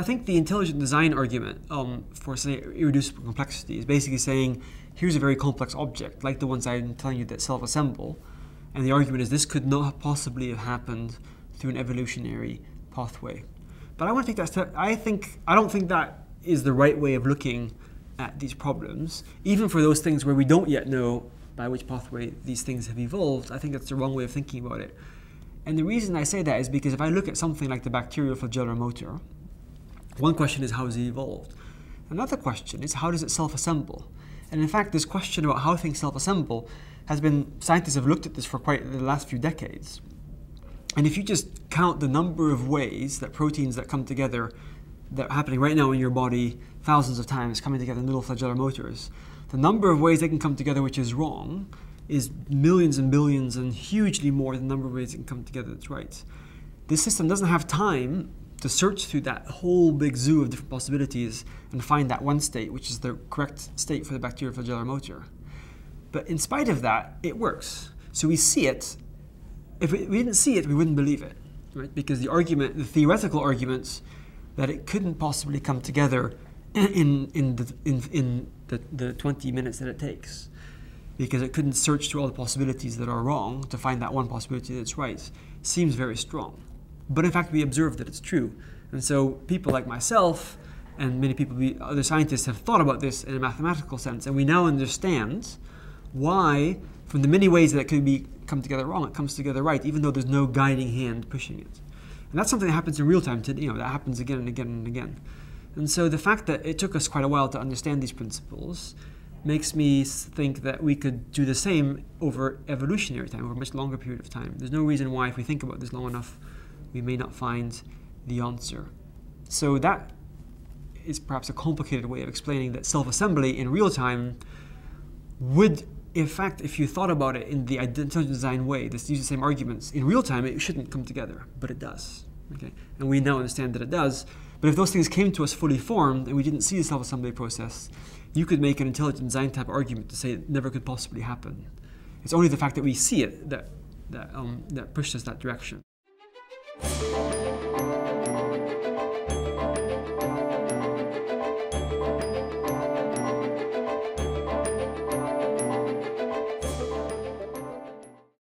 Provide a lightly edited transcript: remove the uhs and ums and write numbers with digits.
I think the intelligent design argument for, say, irreducible complexity is basically saying, here's a very complex object, like the ones I'm telling you that self-assemble, and the argument is this could not possibly have happened through an evolutionary pathway. But I want to take that step. I don't think that is the right way of looking at these problems, even for those things where we don't yet know by which pathway these things have evolved. I think that's the wrong way of thinking about it. And the reason I say that is because if I look at something like the bacterial flagellar motor, one question is how is it evolved? Another question is how does it self-assemble? And in fact, this question about how things self-assemble has been, scientists have looked at this for quite the last few decades. And if you just count the number of ways that proteins that come together that are happening right now in your body, thousands of times coming together in little flagellar motors, the number of ways they can come together which is wrong is millions and billions and hugely more than the number of ways it can come together that's right. This system doesn't have time to search through that whole big zoo of different possibilities and find that one state, which is the correct state for the bacterial flagellar motor. But in spite of that, it works. So we see it. If we didn't see it, we wouldn't believe it, right? Because the theoretical arguments that it couldn't possibly come together in the 20 minutes that it takes, because it couldn't search through all the possibilities that are wrong to find that one possibility that's right, seems very strong. But in fact, we observe that it's true. And so people like myself and many people, other scientists, have thought about this in a mathematical sense. And we now understand why, from the many ways that it could come together wrong, it comes together right, even though there's no guiding hand pushing it. And that's something that happens in real time today. That happens again and again and again. And so the fact that it took us quite a while to understand these principles makes me think that we could do the same over evolutionary time, over a much longer period of time. There's no reason why, if we think about this long enough, we may not find the answer. So that is perhaps a complicated way of explaining that self-assembly in real time would, in fact, if you thought about it in the intelligent design way, this uses the same arguments, in real time it shouldn't come together, but it does. Okay? And we now understand that it does. But if those things came to us fully formed and we didn't see the self-assembly process, you could make an intelligent design type argument to say it never could possibly happen. It's only the fact that we see it that pushed us that direction.